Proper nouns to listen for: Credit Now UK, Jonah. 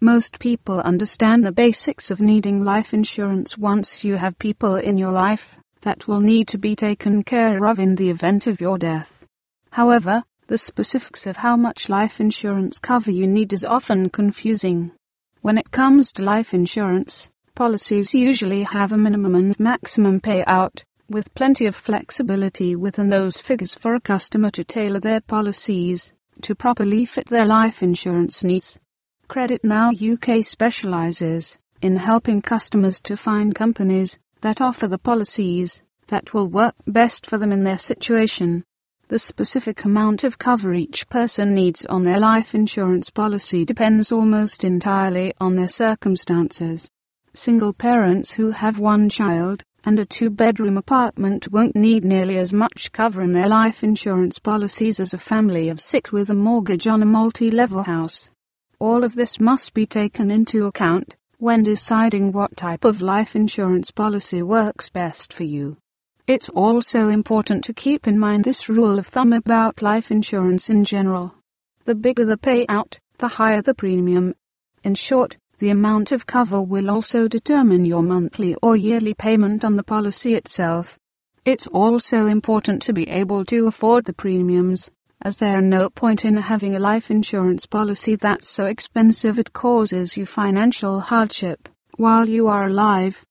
Most people understand the basics of needing life insurance once you have people in your life that will need to be taken care of in the event of your death. However, the specifics of how much life insurance cover you need is often confusing. When it comes to life insurance, policies usually have a minimum and maximum payout, with plenty of flexibility within those figures for a customer to tailor their policies to properly fit their life insurance needs. Credit Now UK specialises in helping customers to find companies that offer the policies that will work best for them in their situation. The specific amount of cover each person needs on their life insurance policy depends almost entirely on their circumstances. Single parents who have one child and a two-bedroom apartment won't need nearly as much cover in their life insurance policies as a family of six with a mortgage on a multi-level house. All of this must be taken into account when deciding what type of life insurance policy works best for you. It's also important to keep in mind this rule of thumb about life insurance in general. The bigger the payout, the higher the premium. In short, the amount of cover will also determine your monthly or yearly payment on the policy itself. It's also important to be able to afford the premiums, as there are no point in having a life insurance policy that's so expensive it causes you financial hardship while you are alive.